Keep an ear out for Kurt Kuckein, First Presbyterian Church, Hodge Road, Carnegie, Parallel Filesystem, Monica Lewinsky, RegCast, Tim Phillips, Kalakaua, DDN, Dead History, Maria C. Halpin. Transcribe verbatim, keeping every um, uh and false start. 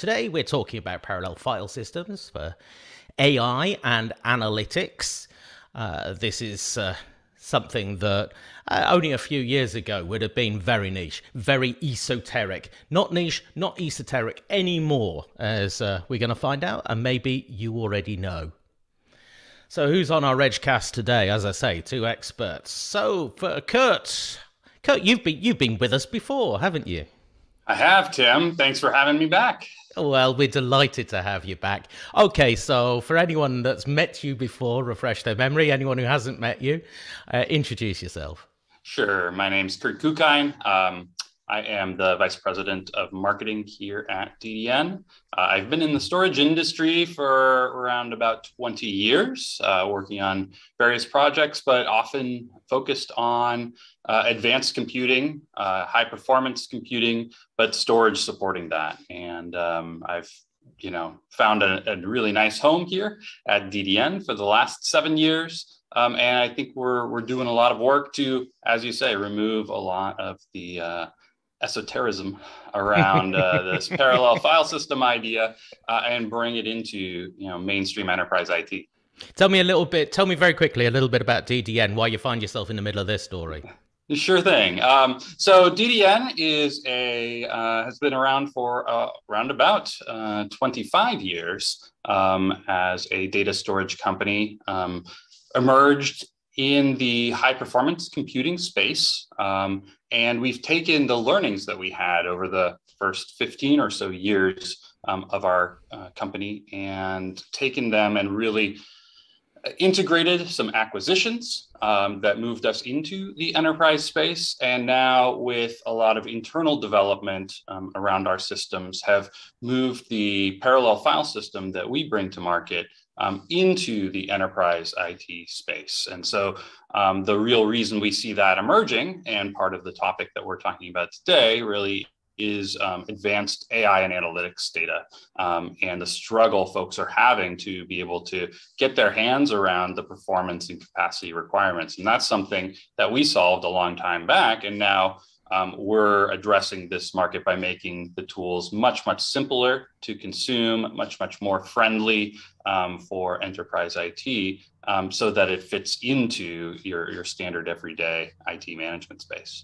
Today we're talking about parallel file systems for A I and analytics. Uh, this is uh, something that uh, only a few years ago would have been very niche, very esoteric. Not niche, not esoteric anymore, as uh, we're going to find out, and maybe you already know. So who's on our RegCast today? As I say, two experts. So for Kurt, Kurt, you've been you've been with us before, haven't you? I have, Tim. Thanks for having me back. Well, we're delighted to have you back. Okay, so for anyone that's met you before, refresh their memory. Anyone who hasn't met you, uh, introduce yourself. Sure. My name's Kurt Kuckein. Um, I am the Vice President of Marketing here at D D N. Uh, I've been in the storage industry for around about twenty years, uh, working on various projects, but often focused on uh, advanced computing, uh, high performance computing, but storage supporting that. And um, I've you know, found a, a really nice home here at D D N for the last seven years. Um, and I think we're, we're doing a lot of work to, as you say, remove a lot of the uh, esotericism around uh, this parallel file system idea uh, and bring it into you know mainstream enterprise I T. Tell me a little bit, tell me very quickly a little bit about D D N, why you find yourself in the middle of this story. Sure thing. Um, so D D N is a uh, has been around for uh, around about uh, twenty-five years um, as a data storage company, um, emerged in the high performance computing space. Um, and we've taken the learnings that we had over the first fifteen or so years um, of our uh, company and taken them and really integrated some acquisitions um, that moved us into the enterprise space. And now with a lot of internal development um, around our systems, have moved the parallel file system that we bring to market Um, into the enterprise I T space. And so um, the real reason we see that emerging, and part of the topic that we're talking about today really is um, advanced A I and analytics data um, and the struggle folks are having to be able to get their hands around the performance and capacity requirements. And that's something that we solved a long time back. And now Um, we're addressing this market by making the tools much, much simpler to consume, much, much more friendly um, for enterprise I T um, so that it fits into your, your standard everyday I T management space.